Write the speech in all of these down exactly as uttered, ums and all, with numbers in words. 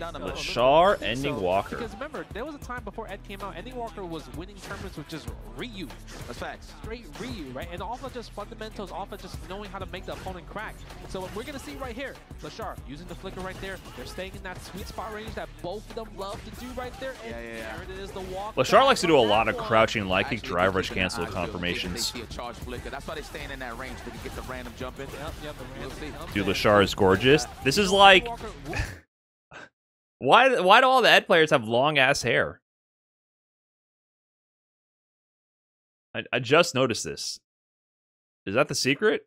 Mashar ending so, Walker. Because remember, there was a time before Ed came out, Ending Walker was winning tournaments with just Ryu. That's facts. Straight Ryu, right? And also just fundamentals, also just knowing how to make the opponent crack. So what we're going to see right here, Mashar using the flicker right there. They're staying in that sweet spot range that both of them love to do right there. And yeah, yeah, yeah. There it is, the walk. Mashar likes to do a lot of crouching, light kick, drive rush, cancel confirmations. They see a charge flicker. That's why they're staying in that range, so they get the random jump in. Yep, yep, yep. Dude, Mashar is gorgeous. This is like... Why, why do all the Ed players have long-ass hair? I, I just noticed this. Is that the secret?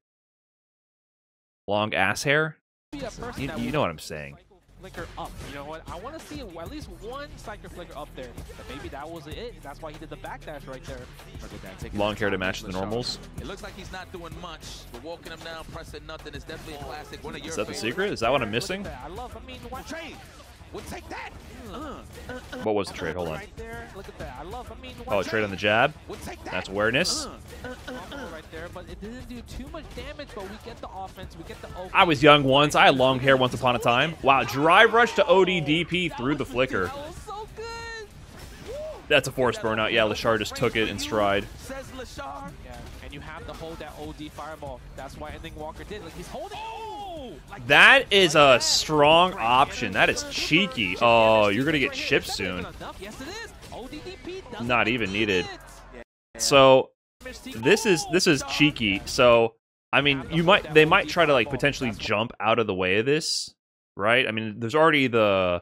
Long-ass hair? You, you know what I'm saying. Flicker up. You know what? I want to see at least one Psyker flicker up there. But maybe that was it. That's why he did the backdash right there. Long hair to match the normals. It looks like he's not doing much. We're walking him down, pressing nothing. It's definitely a classic. One of your Is that the secret? Is that what I'm missing? I love, I mean, one trade. We'll take that. Uh, uh, uh, what was the trade? Hold on. Right there. Look at that. I love, I mean, oh, a trade on the jab. We'll take that. That's awareness. Uh, uh, uh, uh, right there, but it didn't do too much damage, but we get the offense. We get the O D. I was young once. I had long hair once upon a time. Wow, drive rush to O D D P through the flicker. That was so good. That's a forced burnout. Yeah, Lashar just took it in stride. Says Lashar. Yeah, and you have to hold that O D fireball. That's why Ending Walker did. Like, he's holding. That is a strong option. That is cheeky. Oh, you're going to get chipped soon. Not even needed. So this is this is cheeky. So, I mean, you might they might try to like potentially jump out of the way of this, right? I mean, there's already the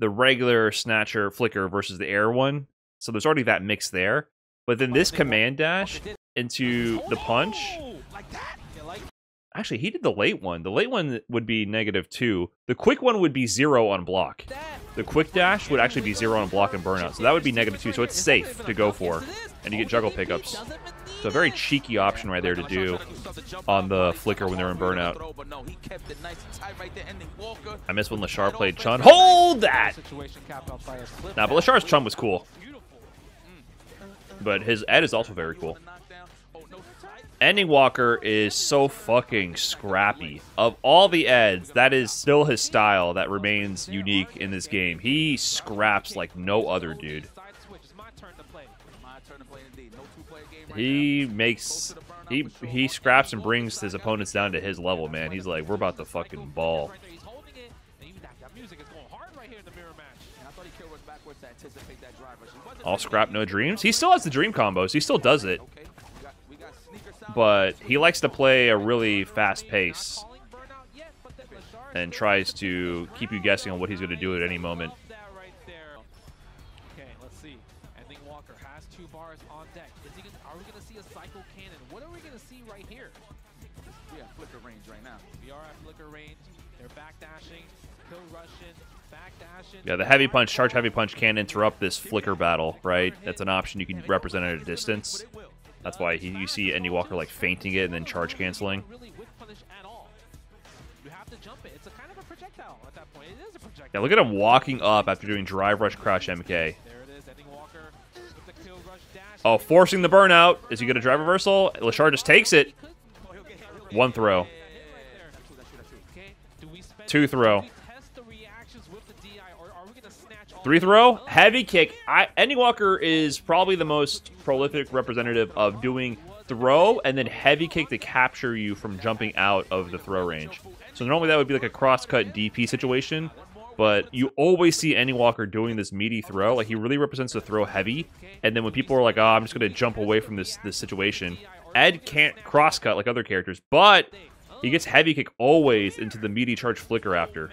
the regular snatcher flicker versus the air one. So there's already that mix there. But then this command dash into the punch. Actually, he did the late one. The late one would be negative two. The quick one would be zero on block. The quick dash would actually be zero on block and burnout. So that would be negative two. So it's safe to go for. And you get juggle pickups. So a very cheeky option right there to do on the flicker when they're in burnout. I miss when Lashar played Chun. Hold that! Nah, but Lashar's Chun was cool. But his Ed is also very cool. Ending Walker is so fucking scrappy. Of all the Eds, that is still his style that remains unique in this game. He scraps like no other dude. He makes... He, he scraps and brings his opponents down to his level, man. He's like, we're about to fucking ball. All scrap, no dreams? He still has the dream combos. He still does it. But he likes to play a really fast pace and tries to keep you guessing on what he's going to do at any moment. Okay, let's see. Ending Walker has two bars on deck. Is he gonna, are we going to see a cycle cannon? What are we going to see right here? We are at flicker range right now. We are at flicker range. They're backdashing, kill rushing, backdashing. Yeah, the heavy punch, charge heavy punch can interrupt this flicker battle, right? That's an option you can represent at a distance. That's why he, you see Ending Walker like fainting it and then charge canceling. Yeah, look at him walking up after doing drive rush crouch M K. Oh, forcing the burnout. Is he gonna drive reversal? Lashar just takes it. One throw. Two throw. Three throw, heavy kick. I, Ending Walker is probably the most prolific representative of doing throw and then heavy kick to capture you from jumping out of the throw range. So normally that would be like a cross-cut D P situation, but you always see Ending Walker doing this meaty throw. Like, he really represents the throw heavy, and then when people are like, oh, I'm just going to jump away from this, this situation, Ed can't cross-cut like other characters, but he gets heavy kick always into the meaty charge flicker after.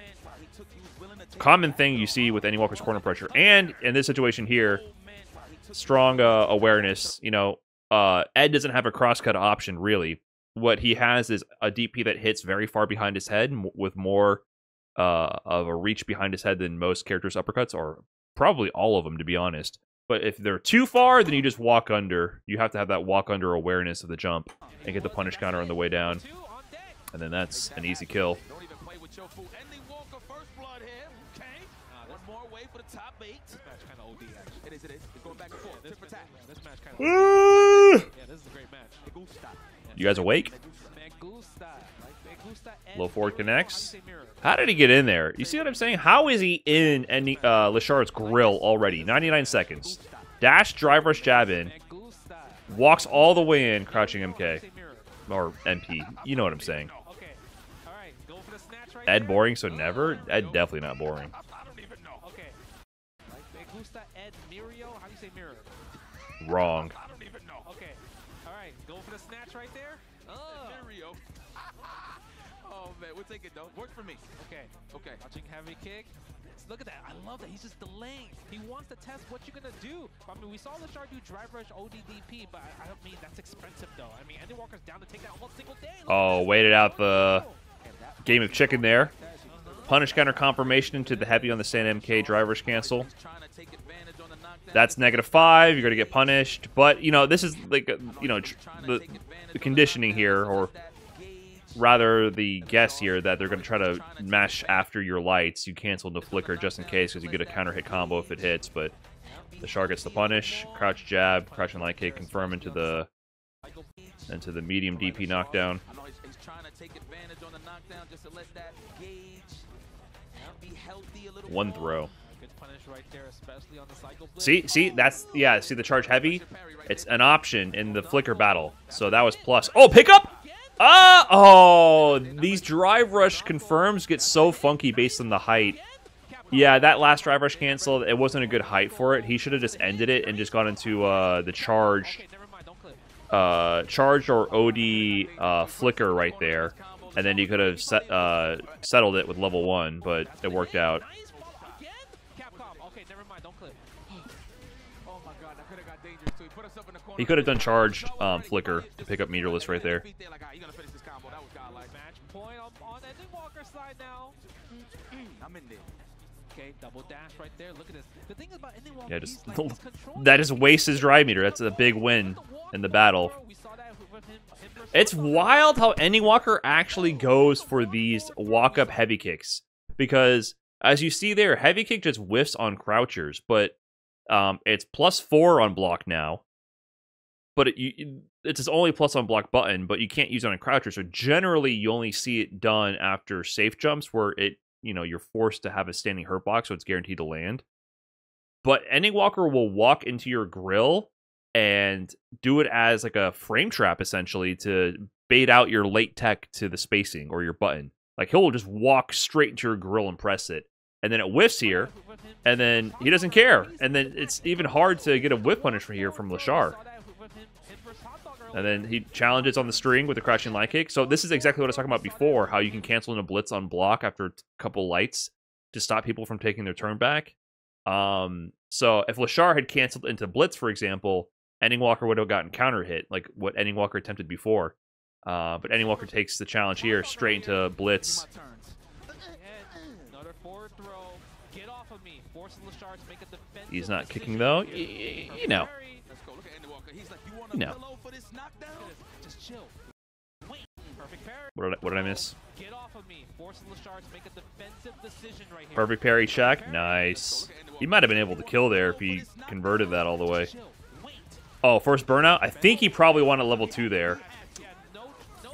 Common thing you see with Ending Walker's corner pressure, and in this situation here, strong uh, awareness. You know, uh, Ed doesn't have a cross-cut option really. What he has is a D P that hits very far behind his head, m with more uh, of a reach behind his head than most characters' uppercuts, or probably all of them, to be honest. But if they're too far, then you just walk under. You have to have that walk under awareness of the jump and get the punish counter on the way down, and then that's an easy kill. You guys awake? Low forward connects. How did he get in there? You see what I'm saying? How is he in any, uh, Leshard's grill already? ninety-nine seconds. Dash, drive rush, jab in. Walks all the way in, crouching M K. Or M P. You know what I'm saying. Ed boring, so never? Ed definitely not boring. Wrong. We'll take it though. Work for me. Okay. Okay. Watching heavy kick. Look at that. I love that. He's just delaying. He wants to test what you're gonna do. I mean, we saw Leshard do drive rush O D D P, but I, I don't mean that's expensive though. I mean, Andy Walker's down to take that whole single day. Look oh, waited out the game of chicken there. Punish counter confirmation into the heavy on the sand M K drive rush cancel. That's negative five. You're gonna get punished. But you know, this is like you know the, the conditioning here, or rather the guess here that they're going to try to mash after your lights. You cancel the flicker just in case because you get a counter hit combo if it hits, but Leshard gets the punish. Crouch jab, crouch and light kick, confirm into the into the medium D P knockdown. One throw. See, see, that's, yeah, see the charge heavy? It's an option in the flicker battle, so that was plus. Oh, pick up! Uh, oh, these drive rush confirms get so funky based on the height. Yeah, that last drive rush canceled. It wasn't a good height for it. He should have just ended it and just gone into uh, the charge, uh, charge or O D uh, flicker right there. And then he could have set, uh, settled it with level one, but it worked out. He could have done charged um, flicker to pick up meterless right there. Yeah, just that just wastes his drive meter. That's a big win in the battle. It's wild how Andy Walker actually goes for these walk-up heavy kicks because, as you see there, heavy kick just whiffs on crouchers, but um, it's plus four on block now. But it, you, it's his only plus on block button, but you can't use it on a croucher. So generally, you only see it done after safe jumps, where it, you know, you're forced to have a standing hurt box, so it's guaranteed to land. But Andy Walker will walk into your grill and do it as like a frame trap, essentially, to bait out your late tech to the spacing or your button. Like he'll just walk straight into your grill and press it. And then it whiffs here, and then he doesn't care. And then it's even hard to get a whiff punishment here from Leshard. And then he challenges on the string with a crouching light kick. So this is exactly what I was talking about before, how you can cancel in a blitz on block after a couple lights to stop people from taking their turn back. Um, so if Leshard had canceled into blitz, for example, Andy Walker would have gotten counter hit, like what Andy Walker attempted before. Uh, but Andy Walker takes the challenge here straight into blitz. He's not kicking, though. Y- you know. You know. What did, I, what did I miss? Perfect parry check. Nice. He might have been able to kill there if he converted that all the way. Oh, first burnout? I think he probably wanted level two there.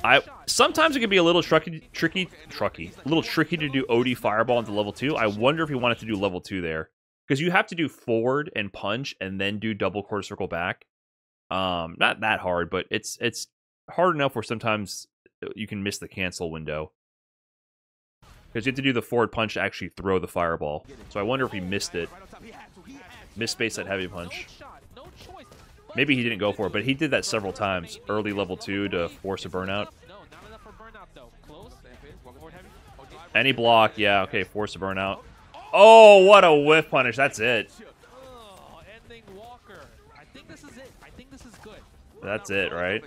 I Sometimes it can be a little tricky, tricky, tricky, a little tricky to do O D fireball into level two. I wonder if he wanted to do level two there. Because you have to do forward and punch and then do double quarter circle back. Um, not that hard, but it's it's hard enough where sometimes you can miss the cancel window. Because you have to do the forward punch to actually throw the fireball. So I wonder if he missed it. Missed space that heavy punch. Maybe he didn't go for it, but he did that several times. Early level two to force a burnout. Any block, yeah, okay, force a burnout. Oh, what a whiff punish, that's it. That's it, right?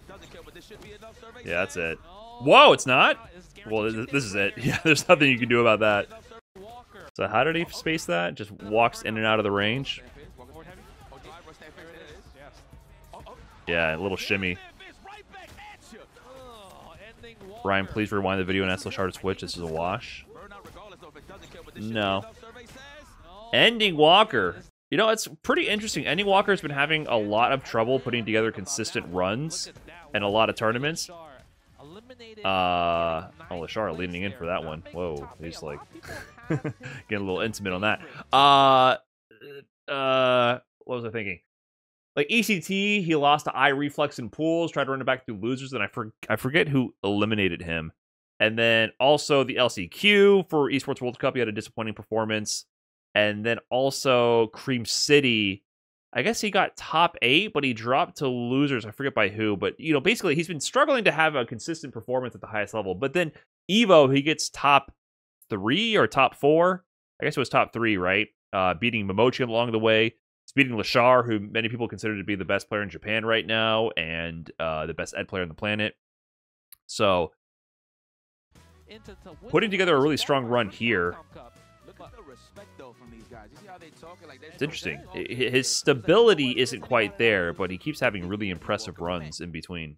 Yeah, that's it. Whoa, it's not? Well, this is it. Yeah, there's nothing you can do about that. So how did he space that? Just walks in and out of the range? Yeah, a little shimmy. Ryan, please rewind the video and ask Leshard to switch. This is a wash. No. Ending Walker. You know, it's pretty interesting. Andy Walker has been having a lot of trouble putting together consistent runs and a lot of tournaments. Uh, oh, Lashara leaning in for that one. Whoa, he's like getting a little intimate on that. Uh, uh, what was I thinking? Like E C T, he lost to iReflex in pools, tried to run it back through losers, and I, for I forget who eliminated him. And then also the L C Q for Esports World Cup, he had a disappointing performance. And then also Cream City, I guess he got top eight, but he dropped to losers. I forget by who, but you know, basically he's been struggling to have a consistent performance at the highest level. But then Evo, he gets top three or top four. I guess it was top three, right? Uh, beating Momochi along the way. He's beating Lashar, who many people consider to be the best player in Japan right now and uh, the best ed player on the planet. So, putting together a really strong run here. It's interesting. His stability isn't quite there, but he keeps having really impressive runs in between.